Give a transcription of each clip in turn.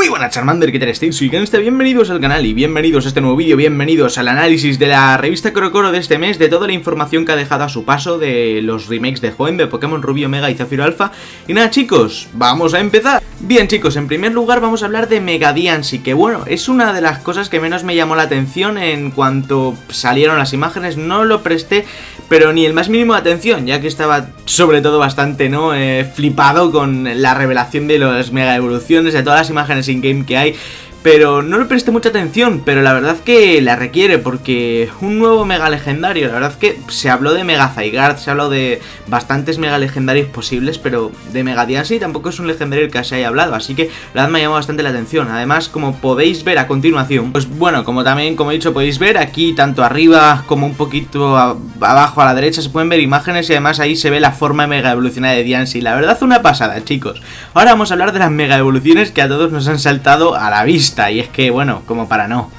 Muy buenas, Charmander, ¿qué tal estáis? Soy Gangsta, bienvenidos al canal y bienvenidos a este nuevo vídeo, bienvenidos al análisis de la revista CoroCoro de este mes, de toda la información que ha dejado a su paso de los remakes de Hoenn, de Pokémon Rubí Omega y Zafiro Alfa. Y nada, chicos, vamos a empezar. Bien, chicos, en primer lugar vamos a hablar de Mega Diancie, que bueno, es una de las cosas que menos me llamó la atención en cuanto salieron las imágenes. No lo presté, pero ni el más mínimo de atención, ya que estaba sobre todo bastante, ¿no?, flipado con la revelación de las mega evoluciones, de todas las imágenes in-game que hay, pero no le presté mucha atención, pero la verdad que la requiere, porque un nuevo mega legendario, la verdad que se habló de Mega Zygarde, se habló de bastantes mega legendarios posibles, pero de Mega Diancie tampoco es un legendario el que se haya hablado, así que la verdad me ha llamado bastante la atención. Además, como podéis ver a continuación, pues bueno, como he dicho, podéis ver aquí tanto arriba como un poquito abajo a la derecha se pueden ver imágenes, y además ahí se ve la forma mega evolucionada de Diancie, la verdad una pasada, chicos. Ahora vamos a hablar de las mega evoluciones que a todos nos han saltado a la vista. Y es que, bueno, como para no.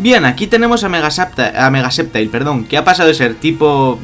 Bien, aquí tenemos a Mega Sceptile, perdón, que ha pasado de ser tipo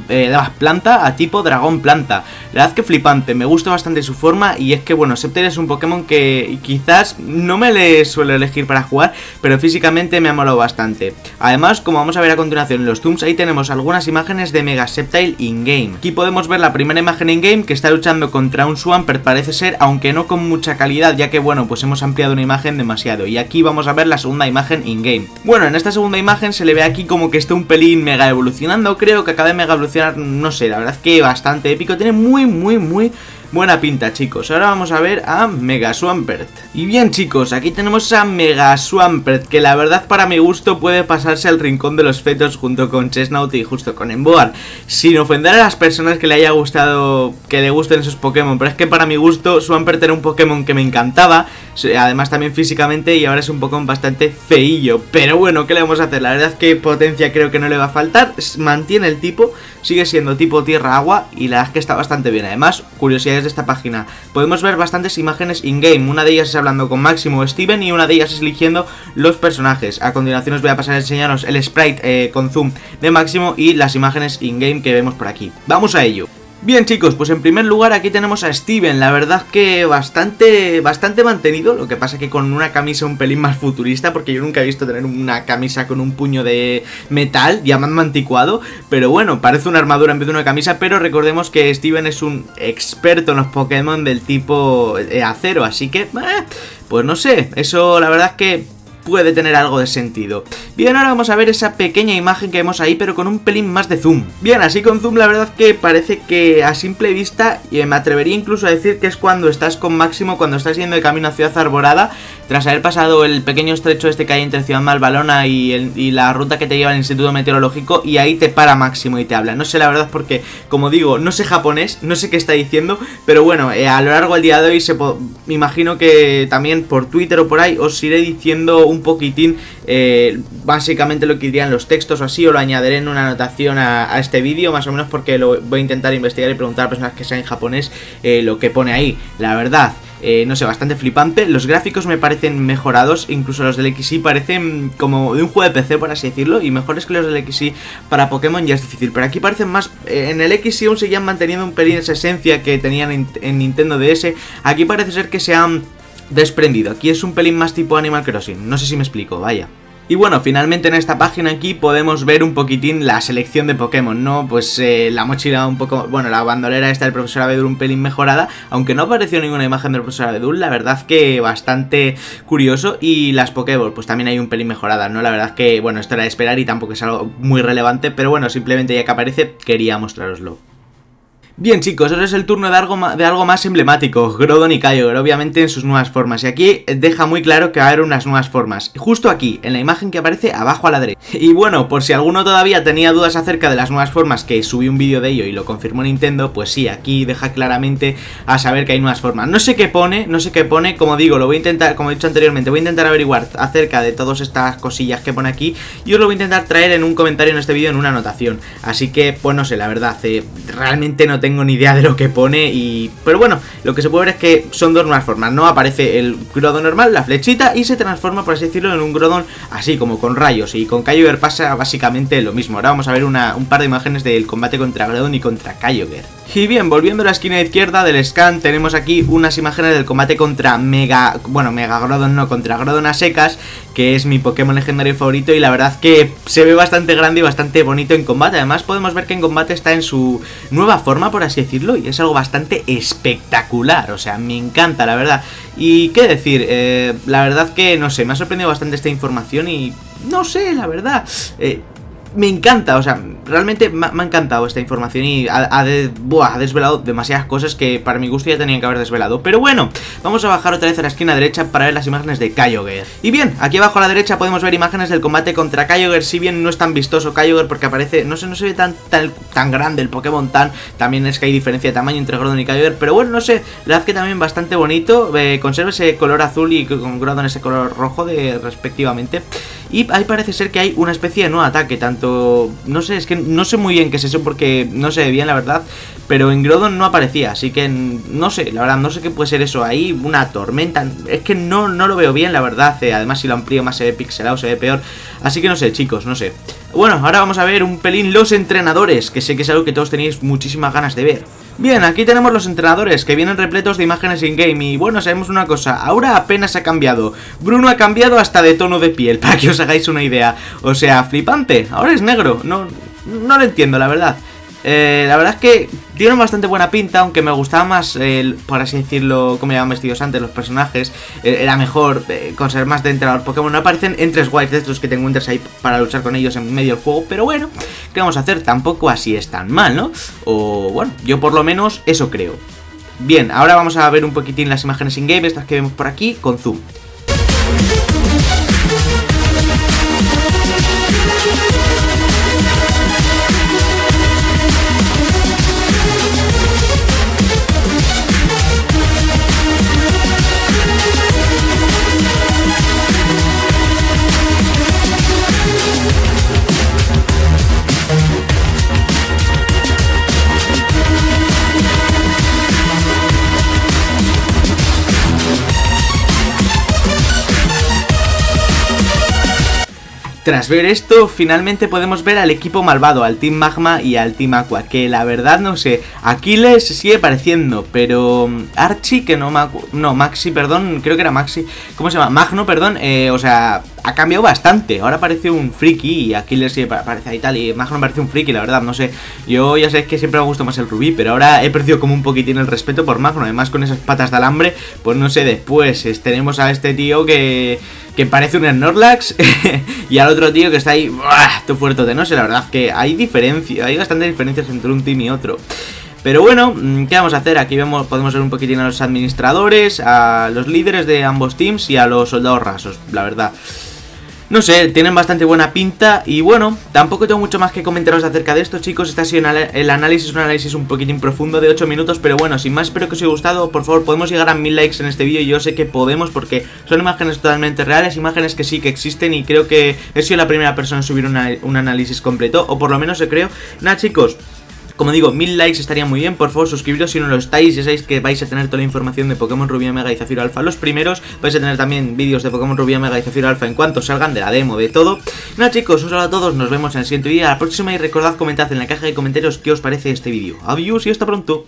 planta a tipo dragón planta. La verdad que flipante, me gusta bastante su forma, y es que, bueno, Sceptile es un Pokémon que quizás no me le suelo elegir para jugar, pero físicamente me ha molado bastante. Además, como vamos a ver a continuación en los Tooms, ahí tenemos algunas imágenes de Mega Sceptile in-game. Aquí podemos ver la primera imagen in-game, que está luchando contra un Swampert, parece ser, aunque no con mucha calidad, ya que, bueno, pues hemos ampliado una imagen demasiado. Y aquí vamos a ver la segunda imagen in-game. Bueno, en esta segunda imagen se le ve aquí como que está un pelín mega evolucionando, creo que acaba de mega evolucionar, no sé, la verdad es que bastante épico, tiene muy buena pinta, chicos. Ahora vamos a ver a Mega Swampert. Y bien, chicos, aquí tenemos a Mega Swampert, que la verdad para mi gusto puede pasarse al rincón de los fetos junto con Chesnaught y justo con Emboar, sin ofender a las personas que le haya gustado, que le gusten esos Pokémon, pero es que para mi gusto Swampert era un Pokémon que me encantaba, además también físicamente, y ahora es un Pokémon bastante feillo, pero bueno, ¿qué le vamos a hacer? La verdad es que potencia creo que no le va a faltar, mantiene el tipo, sigue siendo tipo tierra-agua, y la verdad es que está bastante bien. Además, curiosidades de esta página, podemos ver bastantes imágenes in-game, una de ellas es hablando con Maxie o Steven, y una de ellas es eligiendo los personajes. A continuación os voy a pasar a enseñaros el sprite con zoom de Maxie y las imágenes in-game que vemos por aquí. Vamos a ello. Bien, chicos, pues en primer lugar aquí tenemos a Steven, la verdad que bastante mantenido, lo que pasa que con una camisa un pelín más futurista, porque yo nunca he visto tener una camisa con un puño de metal, diamante anticuado, pero bueno, parece una armadura en vez de una camisa, pero recordemos que Steven es un experto en los Pokémon del tipo acero, así que, pues no sé, eso la verdad es que puede tener algo de sentido. Bien, ahora vamos a ver esa pequeña imagen que vemos ahí, pero con un pelín más de zoom. Bien, así con zoom la verdad que parece que a simple vista, y me atrevería incluso a decir que es cuando estás con Máximo, cuando estás yendo de camino a Ciudad Arborada, tras haber pasado el pequeño estrecho este que hay entre Ciudad Malvalona y la ruta que te lleva al Instituto Meteorológico, y ahí te para Máximo y te habla. No sé la verdad porque, como digo, no sé japonés, no sé qué está diciendo, pero bueno, a lo largo del día de hoy me imagino que también por Twitter o por ahí os iré diciendo un poquitín básicamente lo que dirían los textos o así, o lo añadiré en una anotación a este vídeo, más o menos, porque lo voy a intentar investigar y preguntar a personas que sean japonés lo que pone ahí, la verdad. No sé, bastante flipante. Los gráficos me parecen mejorados, incluso los del XY parecen como de un juego de PC, por así decirlo, y mejores que los del XY para Pokémon ya es difícil, pero aquí parecen más, en el XY aún seguían manteniendo un pelín esa esencia que tenían en Nintendo DS, aquí parece ser que se han desprendido, aquí es un pelín más tipo Animal Crossing, no sé si me explico, vaya. Y bueno, finalmente en esta página aquí podemos ver un poquitín la selección de Pokémon, ¿no? Pues la mochila un poco, bueno, la bandolera esta del Profesor Abedul un pelín mejorada, aunque no apareció ninguna imagen del Profesor Abedul, la verdad que bastante curioso, y las Pokéballs, pues también hay un pelín mejorada, ¿no? La verdad que, bueno, esto era de esperar y tampoco es algo muy relevante, pero bueno, simplemente ya que aparece quería mostraroslo. Bien, chicos, ahora es el turno de algo más emblemático, Groudon y Kyogre, obviamente en sus nuevas formas, y aquí deja muy claro que va a haber unas nuevas formas, justo aquí, en la imagen que aparece abajo a la derecha. Y bueno, por si alguno todavía tenía dudas acerca de las nuevas formas, que subí un vídeo de ello y lo confirmó Nintendo, pues sí, aquí deja claramente a saber que hay nuevas formas. No sé qué pone, como digo, lo voy a intentar, como he dicho anteriormente, voy a intentar averiguar acerca de todas estas cosillas que pone aquí, y os lo voy a intentar traer en un comentario en este vídeo, en una anotación, así que, pues no sé, la verdad, realmente no tengo ni idea de lo que pone, pero bueno, lo que se puede ver es que son dos nuevas formas, ¿no? Aparece el Groudon normal, la flechita, y se transforma, por así decirlo, en un Groudon así, como con rayos, y con Kyogre pasa básicamente lo mismo. Ahora vamos a ver un par de imágenes del combate contra Groudon y contra Kyogre. Y bien, volviendo a la esquina izquierda del scan, tenemos aquí unas imágenes del combate contra Mega... Bueno, Mega Groudon no, contra Groudon a secas, que es mi Pokémon legendario favorito, y la verdad que se ve bastante grande y bastante bonito en combate. Además podemos ver que en combate está en su nueva forma, por así decirlo, y es algo bastante espectacular. O sea, me encanta, la verdad. Y qué decir, la verdad que no sé, me ha sorprendido bastante esta información y... No sé, la verdad... me encanta, o sea, realmente me ha encantado esta información y ha desvelado demasiadas cosas que para mi gusto ya tenían que haber desvelado. Pero bueno, vamos a bajar otra vez a la esquina derecha para ver las imágenes de Kyogre. Y bien, aquí abajo a la derecha podemos ver imágenes del combate contra Kyogre. Si bien no es tan vistoso Kyogre porque aparece, no se ve tan grande el Pokémon, también es que hay diferencia de tamaño entre Groudon y Kyogre. Pero bueno, no sé, la verdad que también bastante bonito, conserva ese color azul y con Groudon ese color rojo respectivamente. Y ahí parece ser que hay una especie de nuevo ataque, tanto... No sé, es que no sé muy bien qué es eso porque no se ve bien la verdad, pero en Groudon no aparecía, así que no sé, la verdad, no sé qué puede ser eso ahí, una tormenta, es que no lo veo bien la verdad, además si lo amplío más se ve pixelado, se ve peor, así que no sé chicos, no sé. Bueno, ahora vamos a ver un pelín los entrenadores, que sé que es algo que todos tenéis muchísimas ganas de ver. Bien, aquí tenemos los entrenadores que vienen repletos de imágenes in-game y bueno, sabemos una cosa, ahora apenas ha cambiado. Bruno ha cambiado hasta de tono de piel, para que os hagáis una idea. O sea, flipante, ahora es negro, no lo entiendo la verdad. La verdad es que dieron bastante buena pinta, aunque me gustaba más, por así decirlo, como llevaban vestidos antes los personajes, era mejor conservar más de entrenador Pokémon. No aparecen entres guays de estos que te encuentras ahí para luchar con ellos en medio del juego, pero bueno, ¿qué vamos a hacer? Tampoco así es tan mal, ¿no? O bueno, yo por lo menos eso creo. Bien, ahora vamos a ver un poquitín las imágenes in-game, estas que vemos por aquí, con zoom. Tras ver esto, finalmente podemos ver al equipo malvado, al Team Magma y al Team Aqua, que la verdad no sé, Aquiles sigue pareciendo, pero Archie, que no, Maxie, perdón, creo que era Maxie, ¿cómo se llama? Magno, perdón, o sea, ha cambiado bastante, ahora parece un friki y Aquiles sigue parece ahí tal, y Magno parece un friki, la verdad, no sé, yo ya sé que siempre me gustó más el Rubí, pero ahora he perdido como un poquitín el respeto por Magno, además con esas patas de alambre, pues no sé, después tenemos a este tío que parece un Snorlax y al otro tío que está ahí, tu fuerte, no sé, la verdad que hay diferencia, hay bastantes diferencias entre un team y otro. Pero bueno, ¿qué vamos a hacer? Aquí vemos, podemos ver un poquitín a los administradores, a los líderes de ambos teams y a los soldados rasos, la verdad. No sé, tienen bastante buena pinta y bueno, tampoco tengo mucho más que comentaros acerca de esto chicos, este ha sido el análisis, un análisis un poquitín profundo de 8 minutos, pero bueno, sin más, espero que os haya gustado, por favor, podemos llegar a 1000 likes en este vídeo y yo sé que podemos porque son imágenes totalmente reales, imágenes que sí que existen y creo que he sido la primera persona en subir un análisis completo, o por lo menos se creo. Nada chicos, como digo, 1000 likes estaría muy bien, por favor suscribiros si no lo estáis, ya sabéis que vais a tener toda la información de Pokémon Rubí Omega y Zafiro Alfa los primeros, vais a tener también vídeos de Pokémon Rubí Omega y Zafiro Alfa en cuanto salgan de la demo, de todo. Nada chicos, un saludo a todos, nos vemos en el siguiente vídeo, a la próxima y recordad, comentad en la caja de comentarios qué os parece este vídeo. Adiós y hasta pronto.